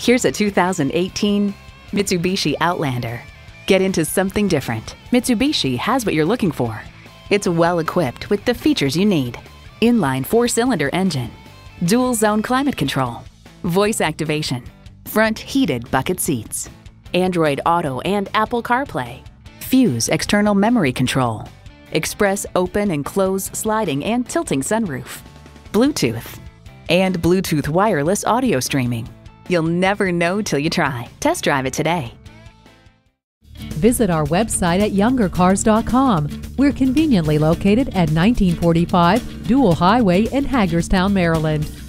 Here's a 2018 Mitsubishi Outlander. Get into something different. Mitsubishi has what you're looking for. It's well equipped with the features you need. Inline 4-cylinder engine, dual zone climate control, voice activation, front heated bucket seats, Android Auto and Apple CarPlay, Fuse external memory control, express open and close sliding and tilting sunroof, Bluetooth, and Bluetooth wireless audio streaming. You'll never know till you try. Test drive it today. Visit our website at youngercars.com. We're conveniently located at 1945 Dual Highway in Hagerstown, Maryland.